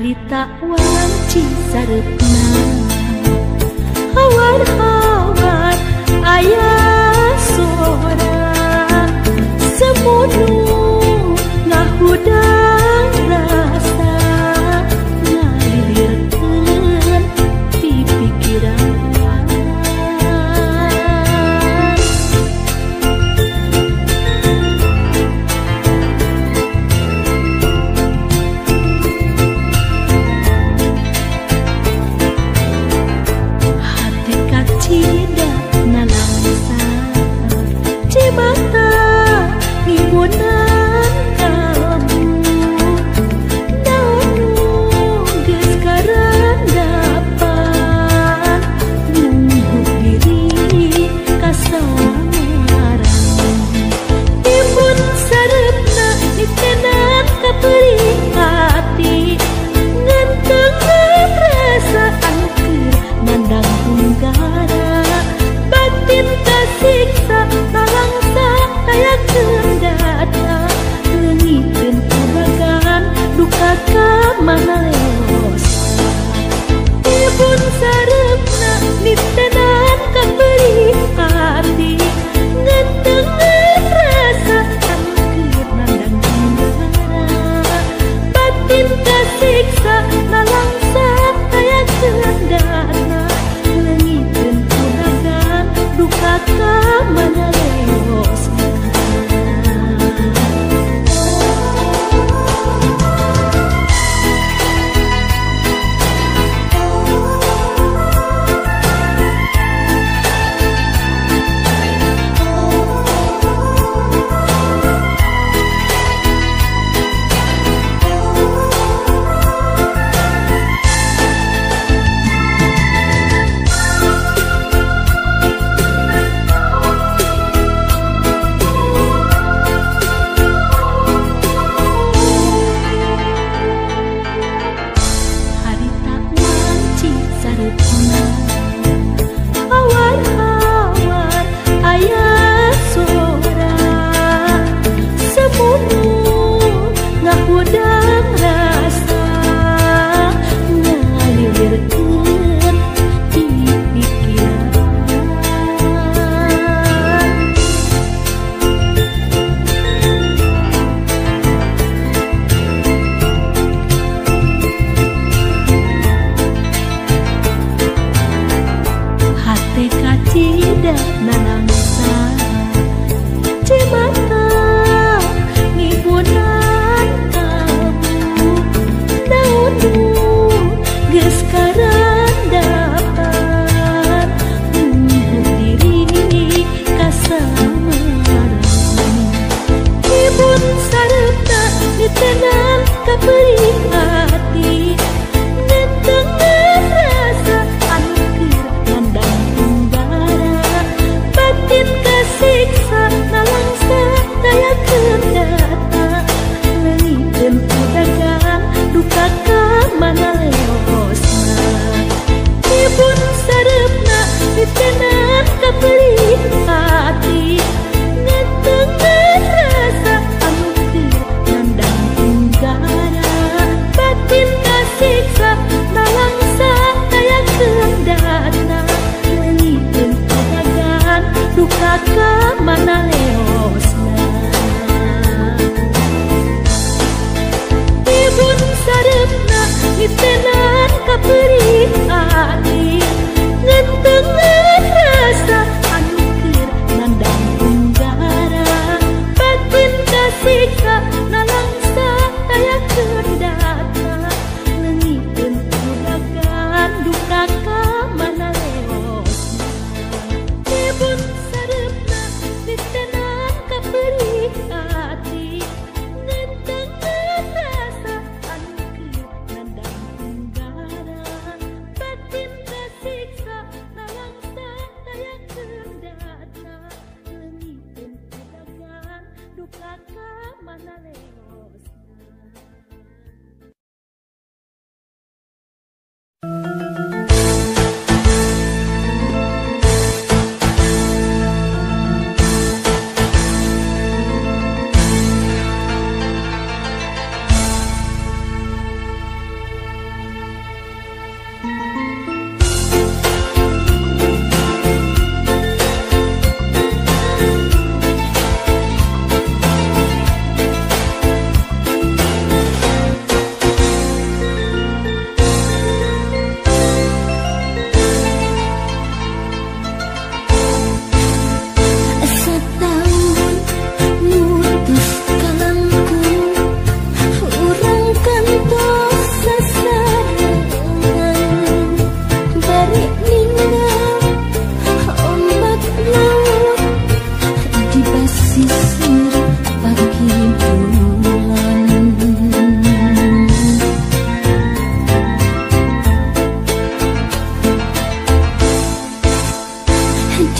carita walang cisarap na hawar-hawar ayasora semunuh na hudang rasa nalirkan di pikiran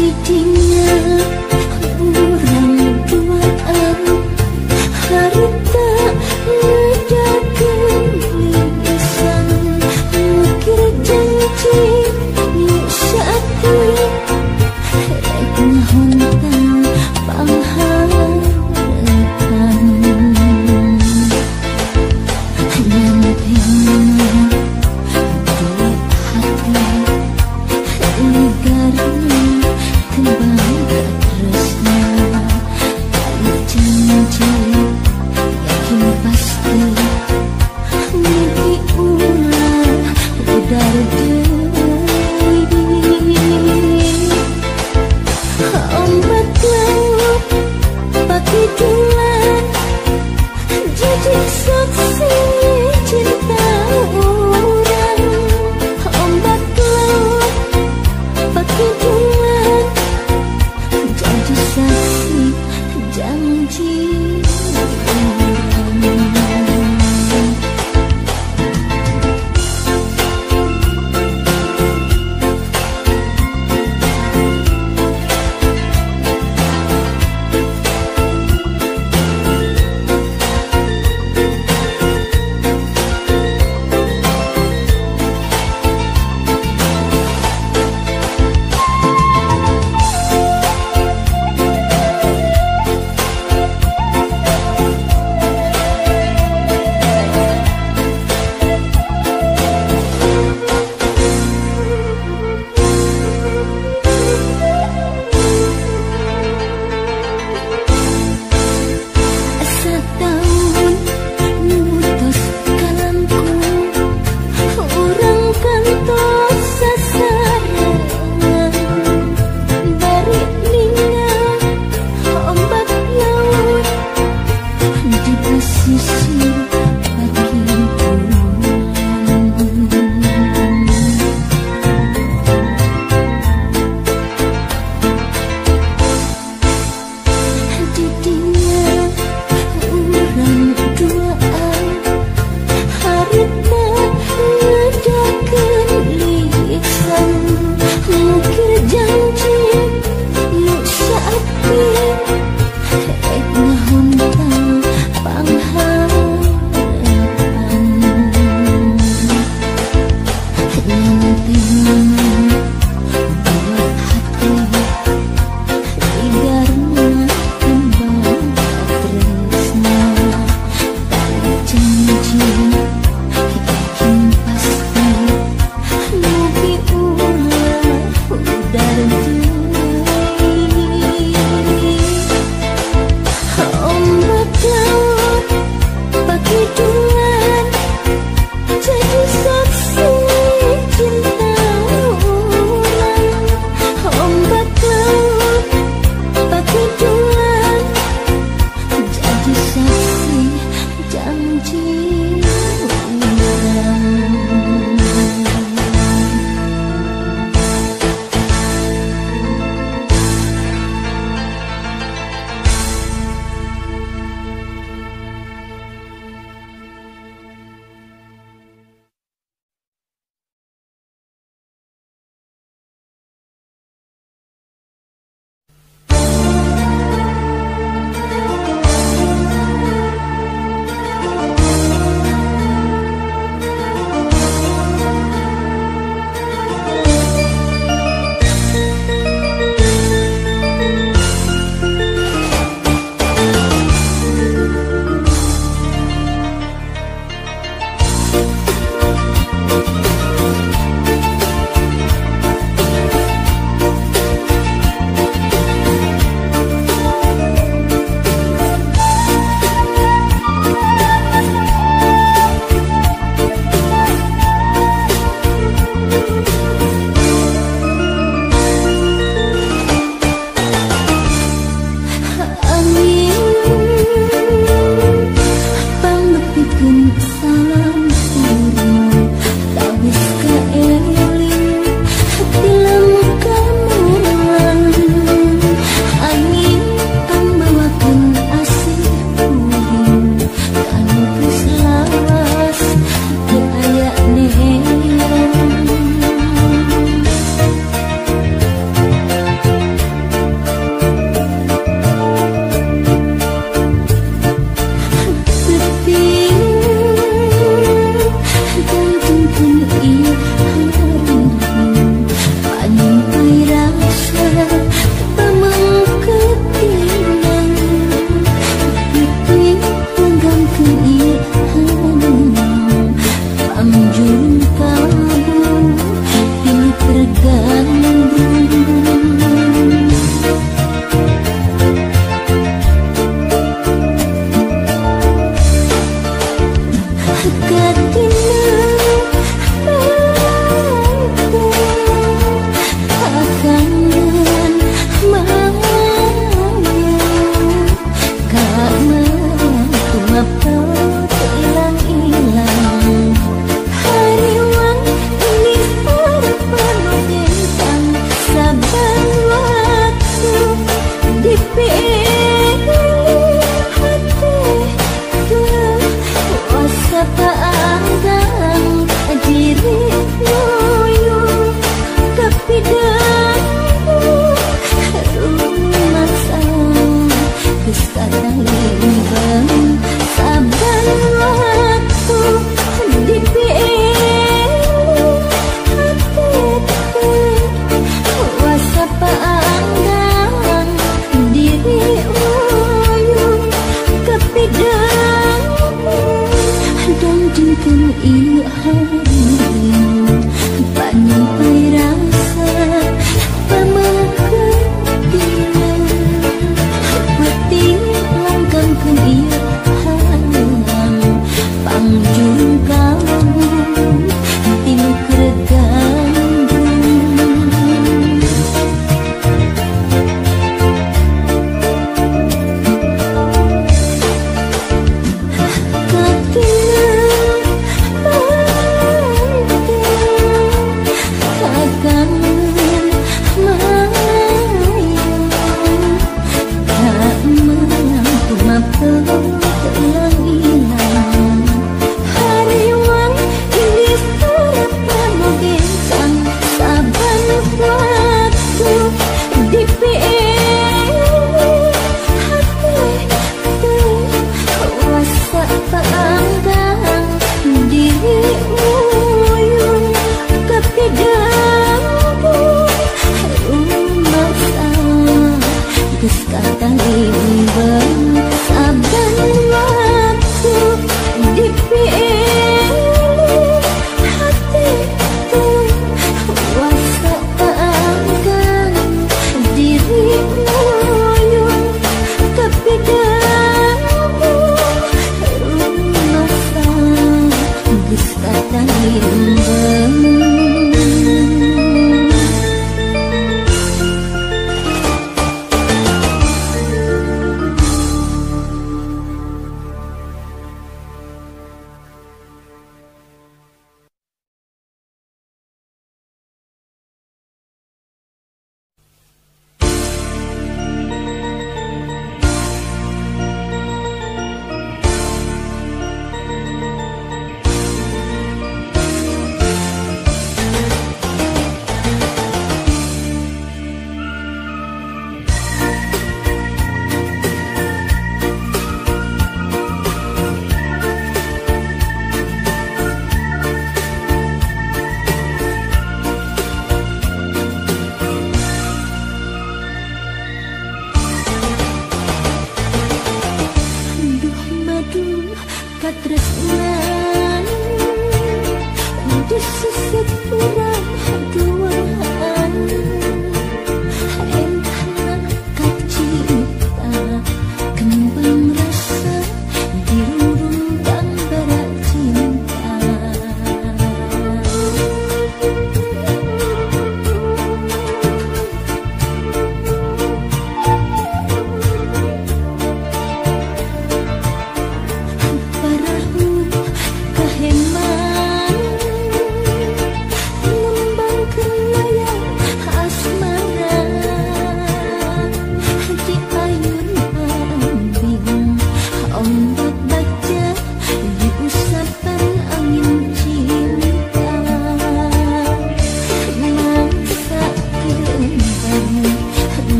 didiknya orang yang buat aku harta ledakan lisan mengukir janji yang syakku rekna honta pangharatan hanya terima di hati negara.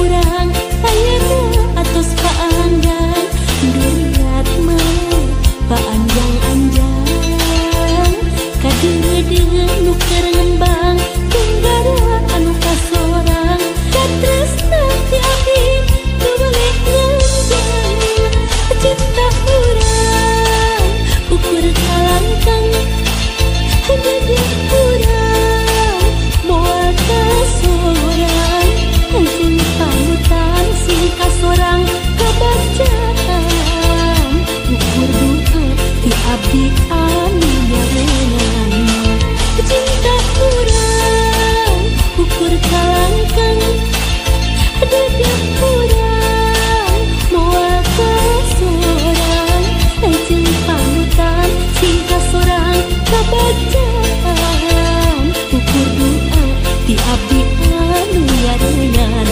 urang ayeuna atos paanggang duriat mah paanggang anjang kadeudeung nu kerembang tunggara anu kasorang katresna ti abdi nu balik ngeunjang cinta urang ukur kalangkang jadi urang moal kasorang musim pamutan sing kasorang kabacaan ukur duka ti abdi anu yawenang cinta urang ukur kalangkang jadi urang moal kasorang musim pamutan sing kasorang kabacaan ukur duka ti abdi anu yawenang.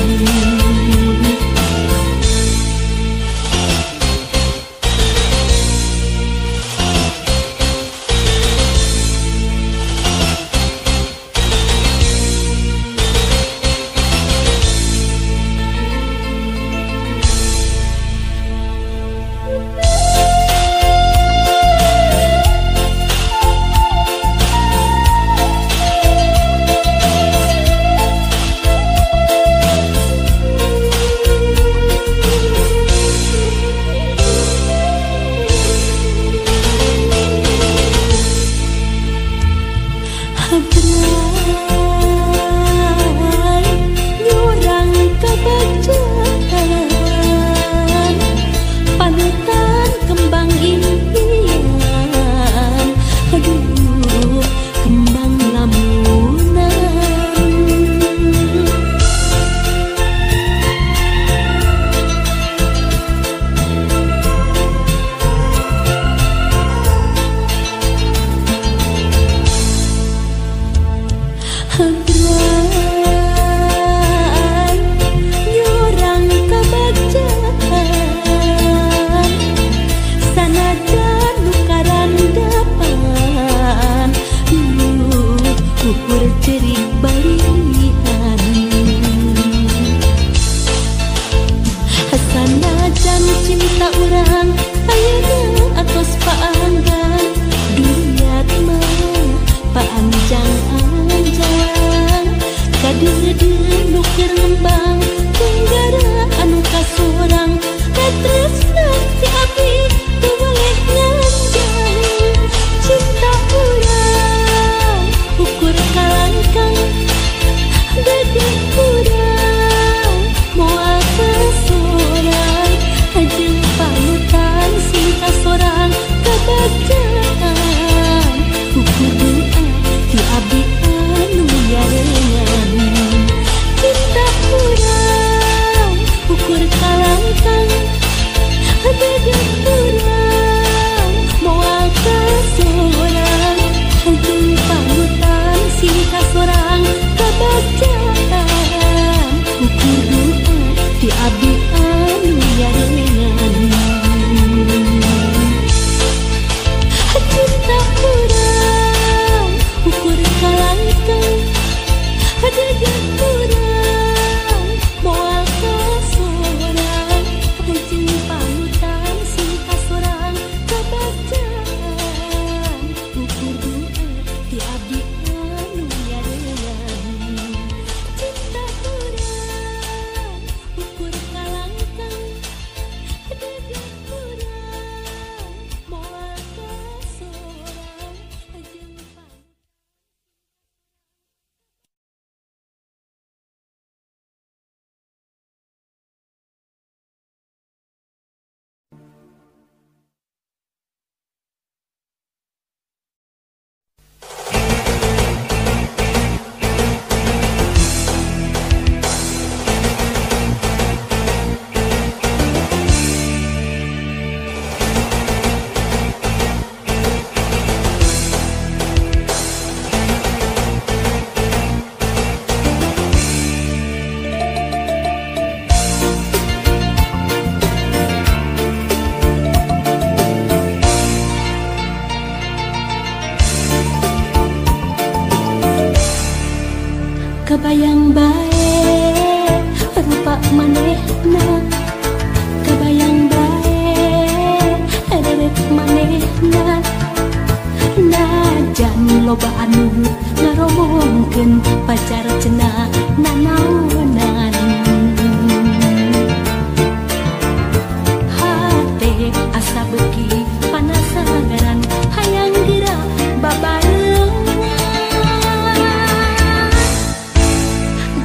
Kebayang baik rupa manehna kabayang bae hedewek manehna najan loba anu ngaromongkeun pacar cenah nanaonan hate asa beuki panasaran hayang geura babareungna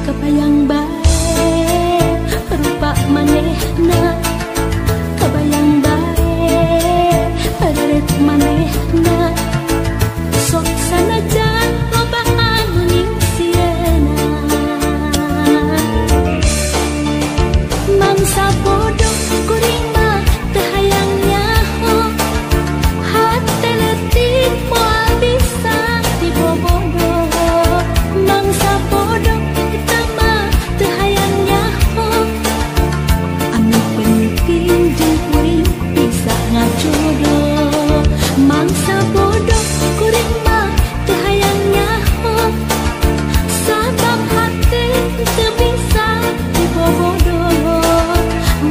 kabayang bae manehna kabayang bae hareureut manehna sok sanajan loba anu ningsieuna mangsa bodoh kuring mah teu hayang nyaho hate leutik moal bisa dibobogo mangsa bodoh kita mah teu hayang nyaho jeung kuring bisa ngajodoh mangsa bodoh kuring mah teu hayang nyaho sabab hate teu bisa dibobodo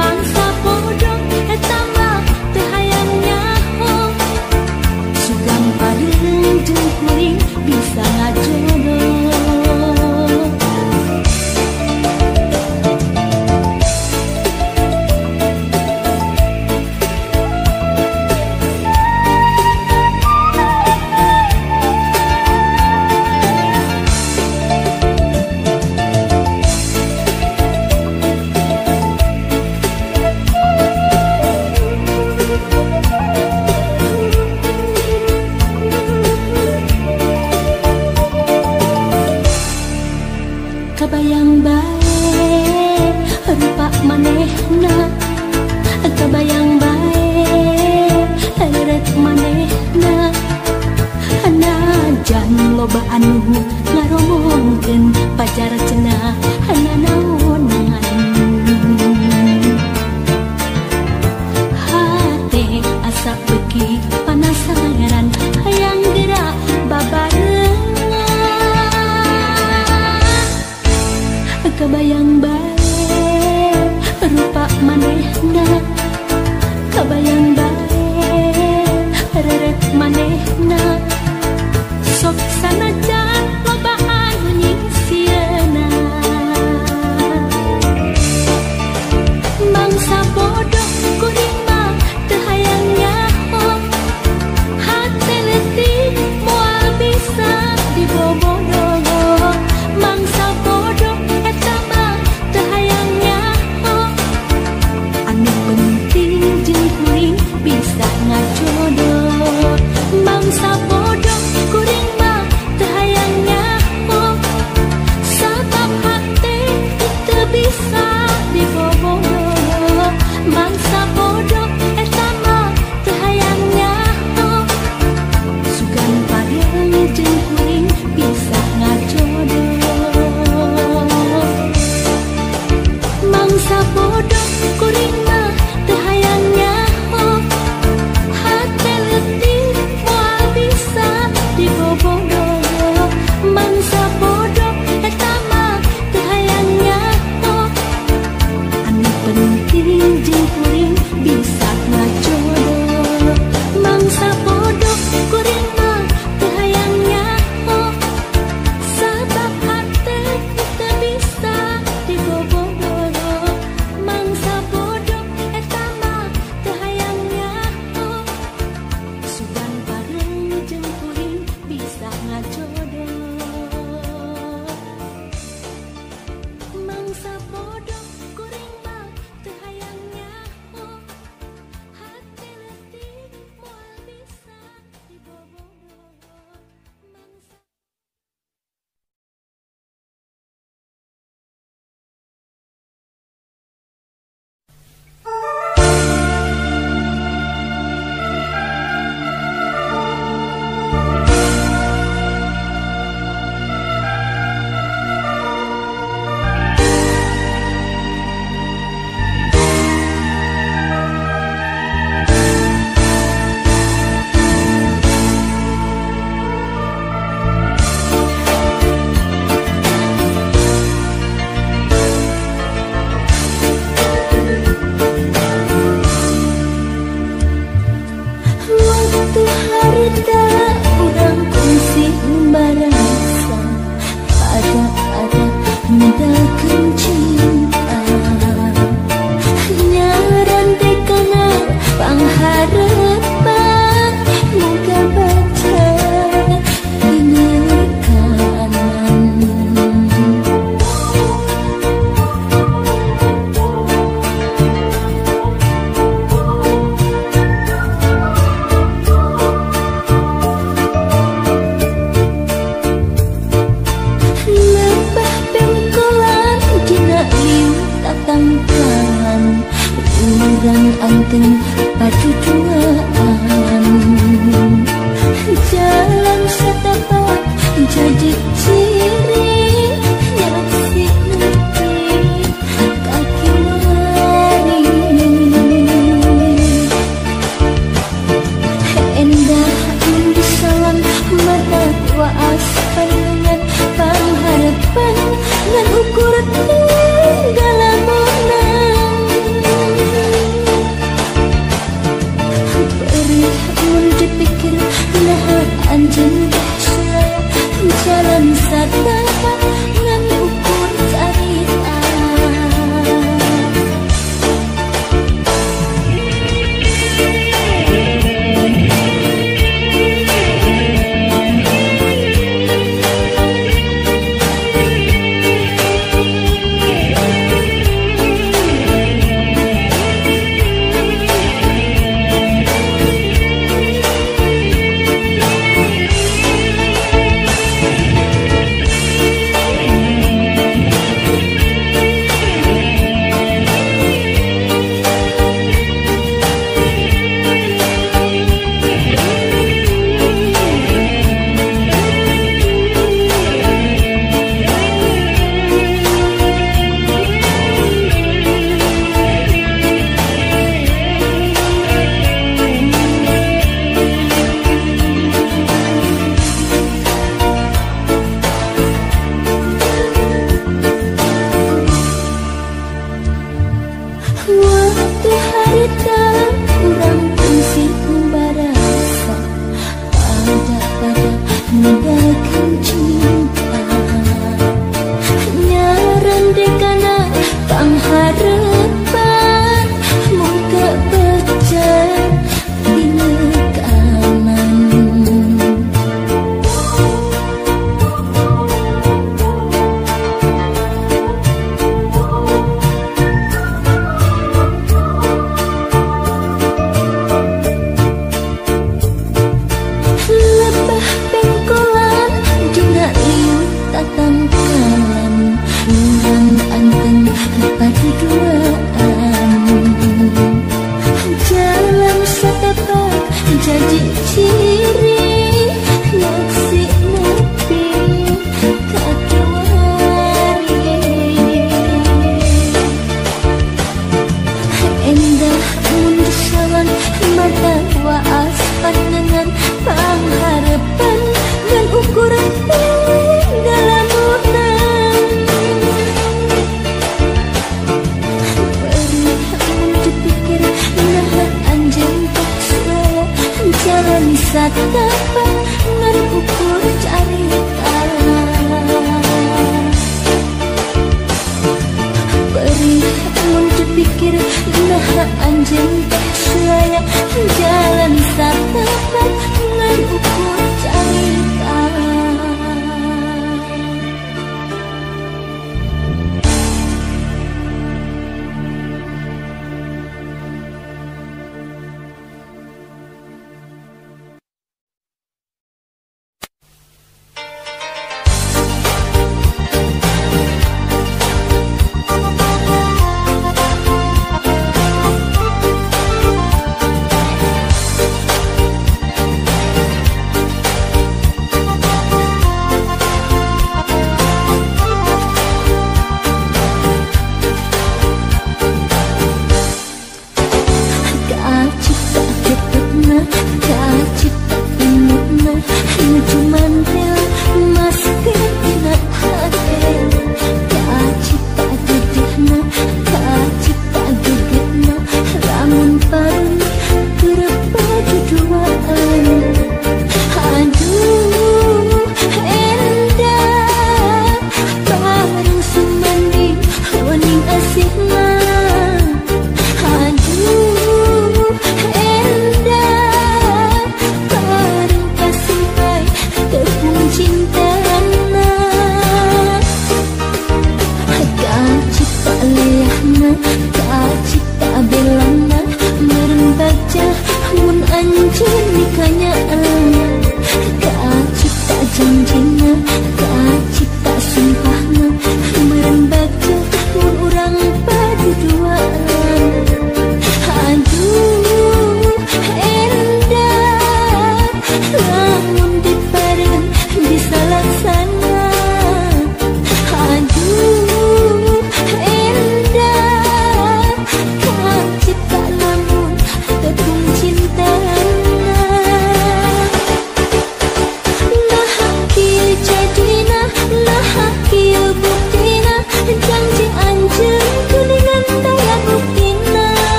mangsa bodoh eta mah teu hayang nyaho sugih pareung jeung kuring bisa ngajodoh. Kabayang bae rupa manehna kabayang bae hareureut manehna najan loba anu ngaromongkeun pacar cenah nanaonan hate asa beuki panasaran hayang geura babareungna kabayang bae rupa manehna kabayang bae hareureut manehna sok sanajan loba anu ningsieuna mangsa bodoh kuring mah teu hayang nyaho hate leutik moal bisa dibobodo mangsa bodoh eta mah teu hayang nyaho anu penting jeung kuring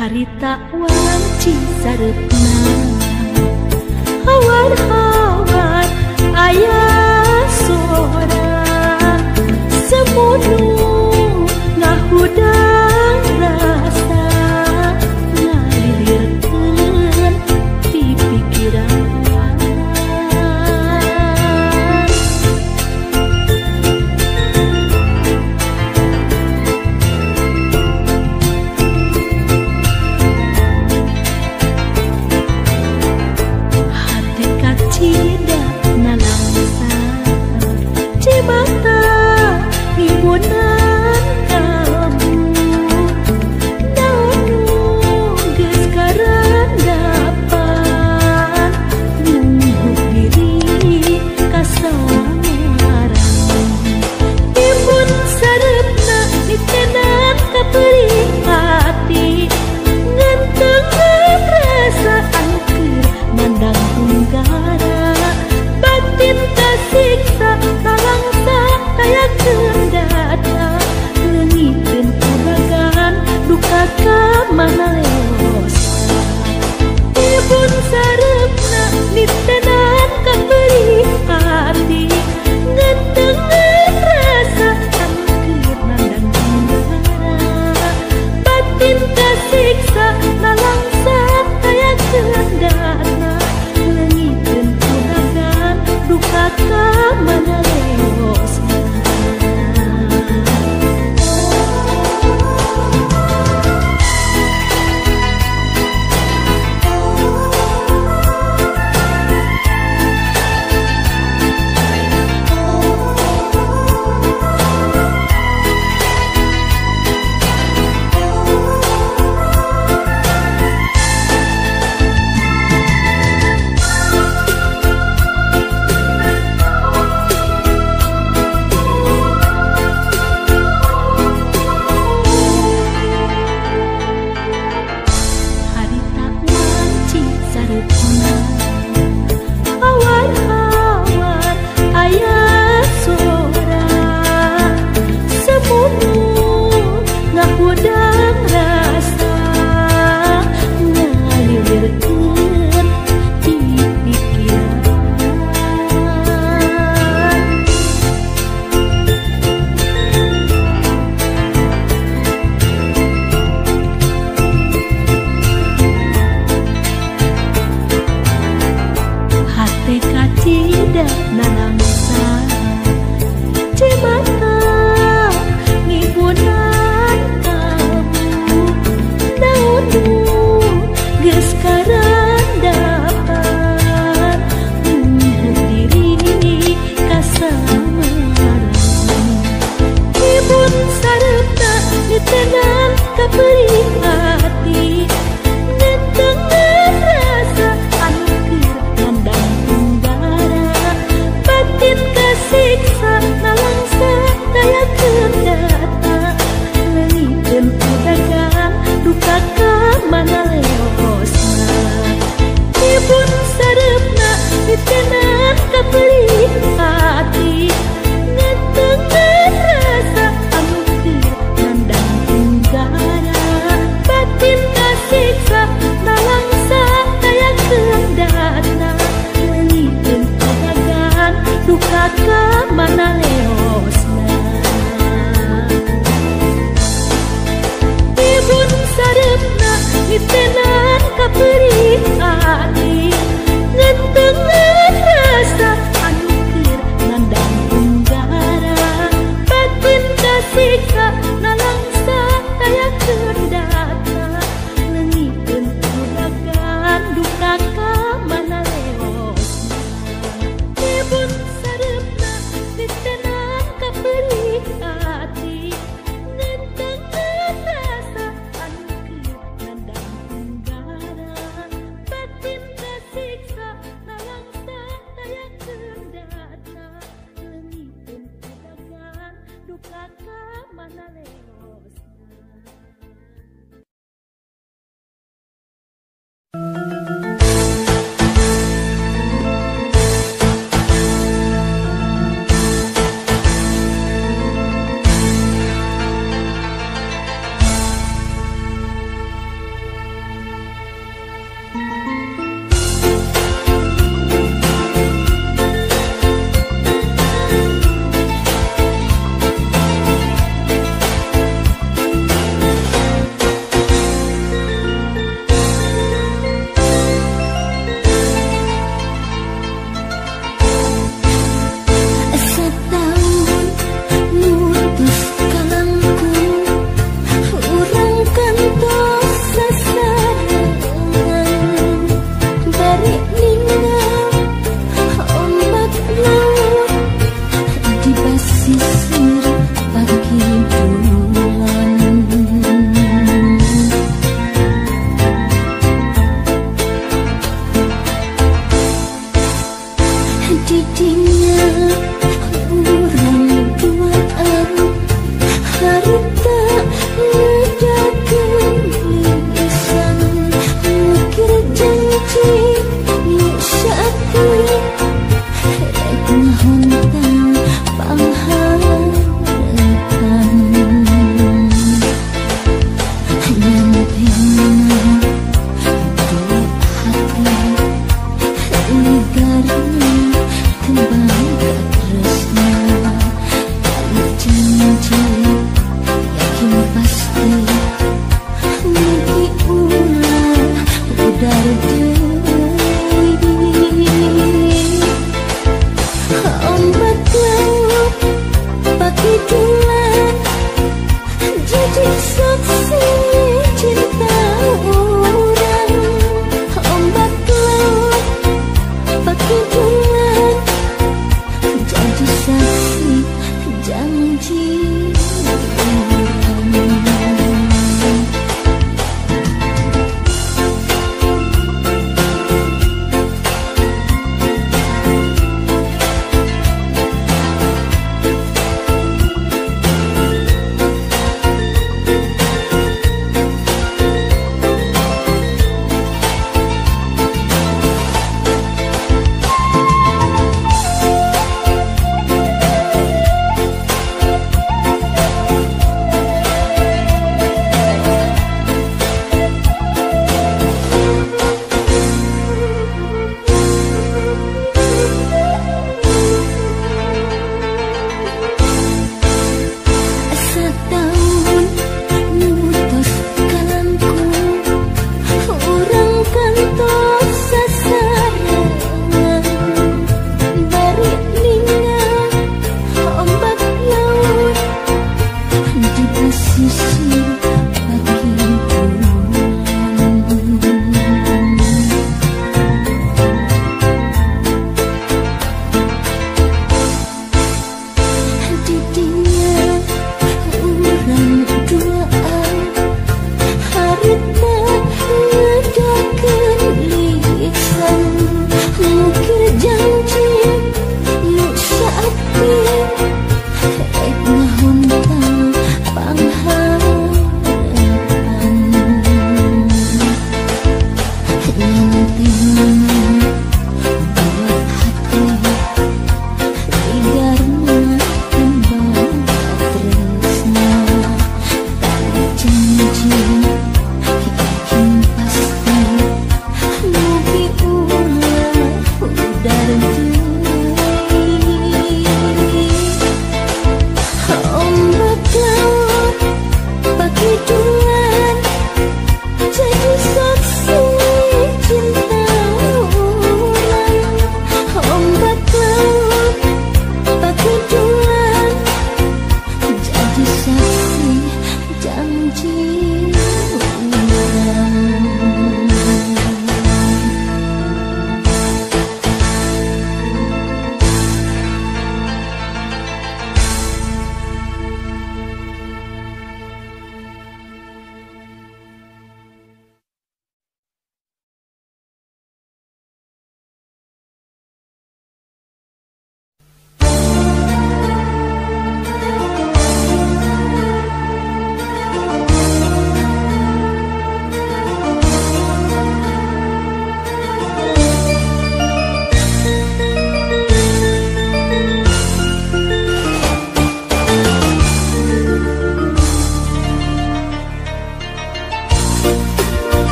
harita walang cisarap na hawar-hawar ayah sora semunuh ngahudang rasa ngalirkan di pikiran tidak nalangsa di mata ibu na.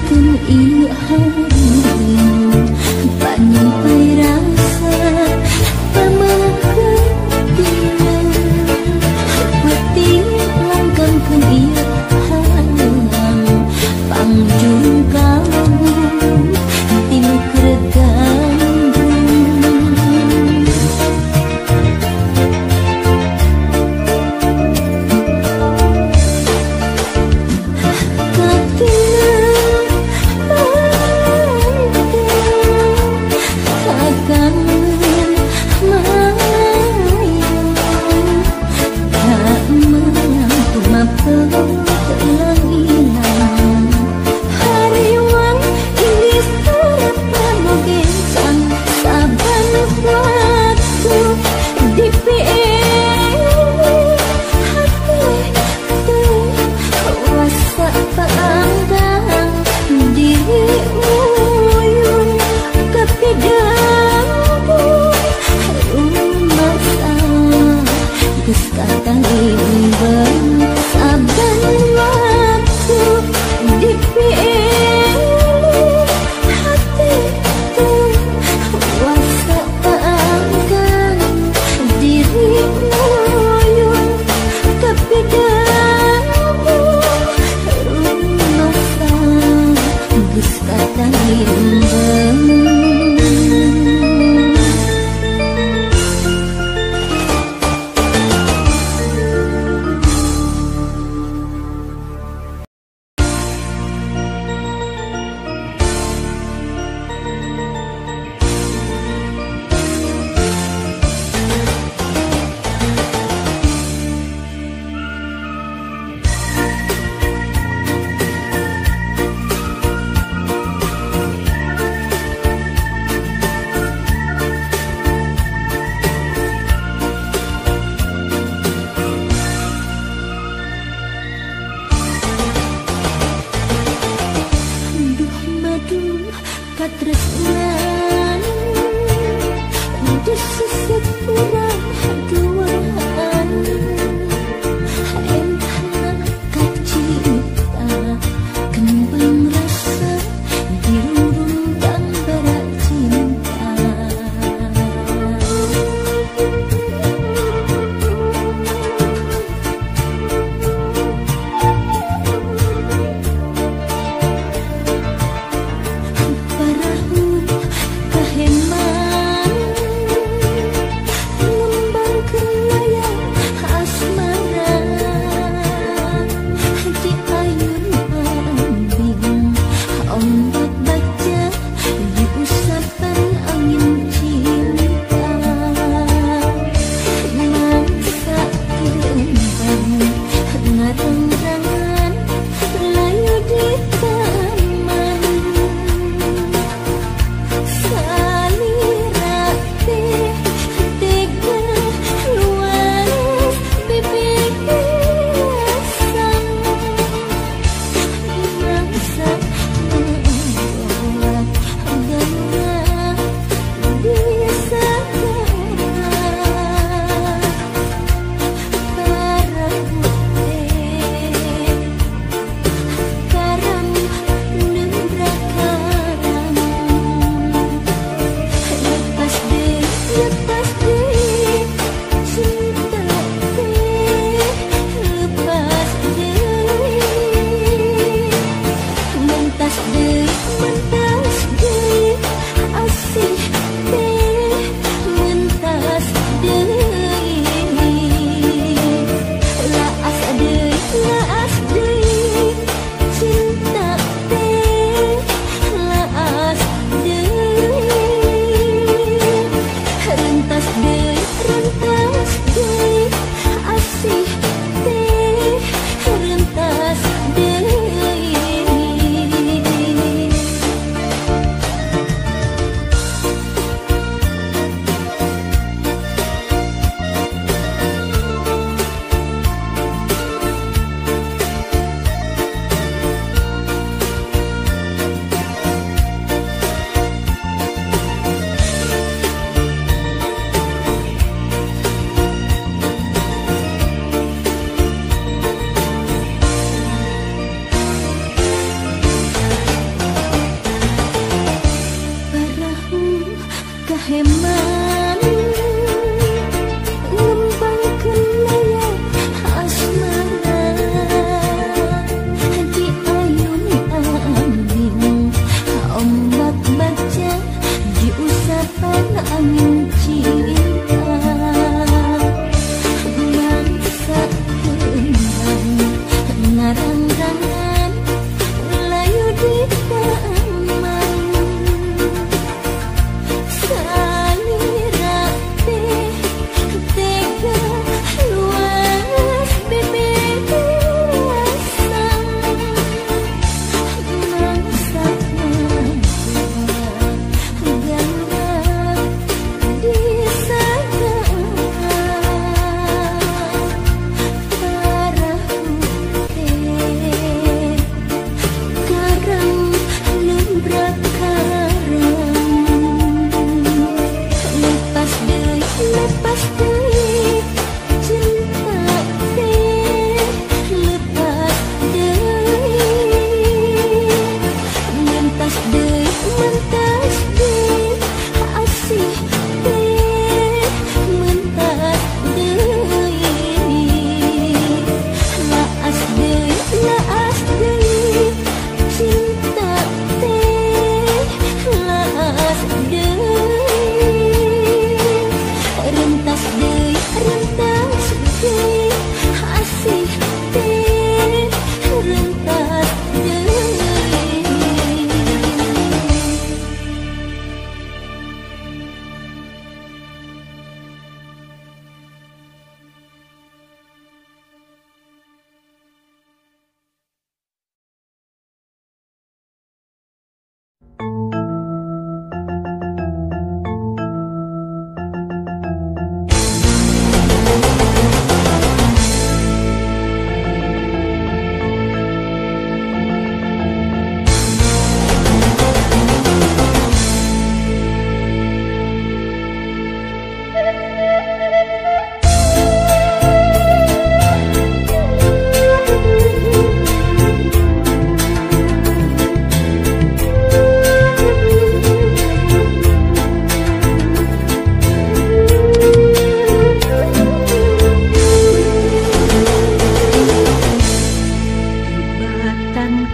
pun iu harum, panjang rasa pemakaran dia, peti langgang pun iu harum, pangjung kau timu keregang.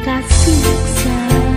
kasih sayang.